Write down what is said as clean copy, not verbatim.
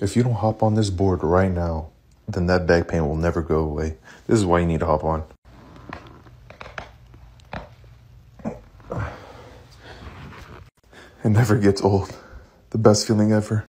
If you don't hop on this board right now, then that back pain will never go away. This is why you need to hop on. It never gets old. The best feeling ever.